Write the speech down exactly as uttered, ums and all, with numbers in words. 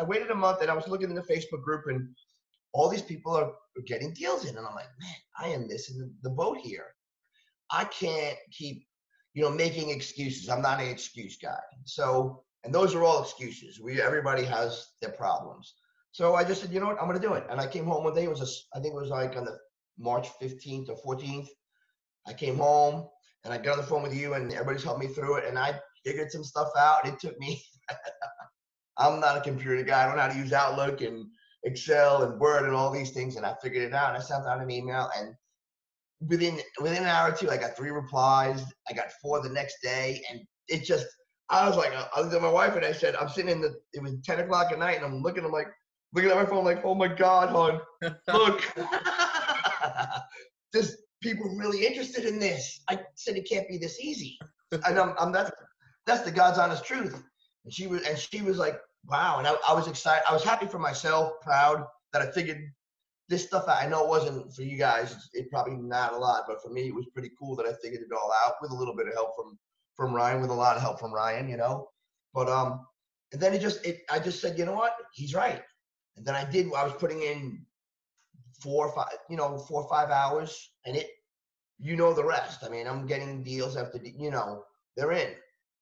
I waited a month and I was looking in the Facebook group and all these people are getting deals in. And I'm like, man, I am missing the boat here. I can't keep, you know, making excuses. I'm not an excuse guy. So, and those are all excuses. We, everybody has their problems. So I just said, you know what, I'm going to do it. And I came home one day. It was, a, I think it was like on the March fifteenth or fourteenth. I came home and I got on the phone with you and everybody's helped me through it. And I figured some stuff out. It took me, I'm not a computer guy. I don't know how to use Outlook and Excel and Word and all these things. And I figured it out. And I sent out an email, and within, within an hour or two, I got three replies. I got four the next day. And it just, I was like, I looked at my wife and I said, I'm sitting in the, it was ten o'clock at night and I'm looking, I'm like, looking at my phone, like, oh my God, hon, look, there's people really interested in this. I said, it can't be this easy. And I'm, I'm that's, that's the God's honest truth. And she was, and she was like, wow. And I, I was excited. I was happy for myself, proud that I figured this stuff out. I know it wasn't for you guys, it probably not a lot, but for me, it was pretty cool that I figured it all out with a little bit of help from, from Ryan, with a lot of help from Ryan, you know, but, um, and then it just, it, I just said, you know what, he's right. And then I did, I was putting in four or five, you know, four or five hours, and it, you know, the rest. I mean, I'm getting deals after, you know, they're in.